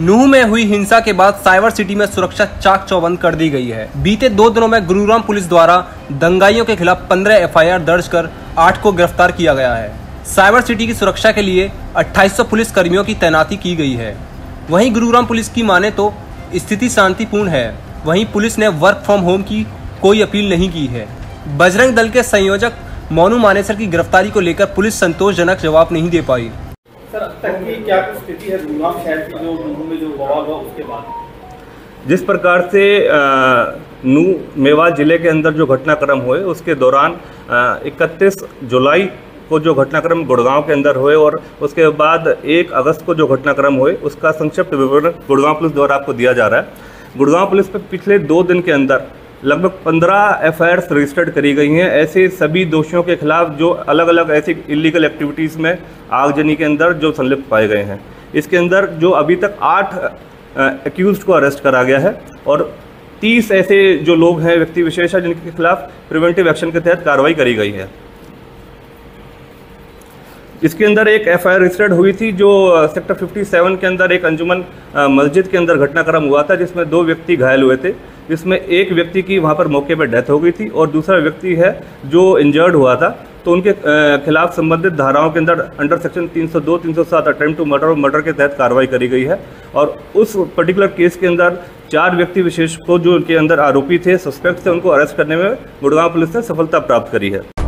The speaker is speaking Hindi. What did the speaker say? नूंह में हुई हिंसा के बाद साइबर सिटी में सुरक्षा चाक चौबंद कर दी गई है। बीते 2 दिनों में गुरुग्राम पुलिस द्वारा दंगाइयों के खिलाफ 15 FIR दर्ज कर 8 को गिरफ्तार किया गया है। साइबर सिटी की सुरक्षा के लिए 2800 पुलिस कर्मियों की तैनाती की गई है। वहीं गुरुग्राम पुलिस की माने तो स्थिति शांतिपूर्ण है। वहीं पुलिस ने वर्क फ्रॉम होम की कोई अपील नहीं की है। बजरंग दल के संयोजक मोनू मानेसर की गिरफ्तारी को लेकर पुलिस संतोषजनक जवाब नहीं दे पाई। जिस प्रकार से नूंह मेवात जिले के अंदर जो घटनाक्रम हुए उसके दौरान 31 जुलाई को जो घटनाक्रम गुड़गांव के अंदर हुए और उसके बाद 1 अगस्त को जो घटनाक्रम हुए उसका संक्षिप्त विवरण गुड़गांव पुलिस द्वारा आपको दिया जा रहा है। गुड़गांव पुलिस पर पिछले 2 दिन के अंदर लगभग 15 FIR रजिस्टर्ड करी गई हैं। ऐसे सभी दोषियों के खिलाफ जो अलग अलग ऐसी इलीगल एक्टिविटीज़ में आगजनी के अंदर जो संलिप्त पाए गए हैं। इसके अंदर जो अभी तक 8 एक्यूज्ड को अरेस्ट करा गया है और 30 ऐसे जो लोग हैं व्यक्ति विशेष हैं जिनके खिलाफ प्रिवेंटिव एक्शन के तहत कार्रवाई करी गई है। इसके अंदर एक FIR रजिस्टर्ड हुई थी जो सेक्टर 57 के अंदर एक अंजुमन मस्जिद के अंदर घटनाक्रम हुआ था जिसमें 2 व्यक्ति घायल हुए थे, जिसमें एक व्यक्ति की वहां पर मौके पर डेथ हो गई थी और दूसरा व्यक्ति है जो इंजर्ड हुआ था, तो उनके खिलाफ संबंधित धाराओं के अंदर under section 302, 307 attempt to murder और मर्डर के तहत कार्रवाई करी गई है। और उस पर्टिकुलर केस के अंदर 4 व्यक्ति विशेष को जो उनके अंदर आरोपी थे, सस्पेक्ट थे, उनको अरेस्ट करने में गुड़गांव पुलिस ने सफलता प्राप्त करी है।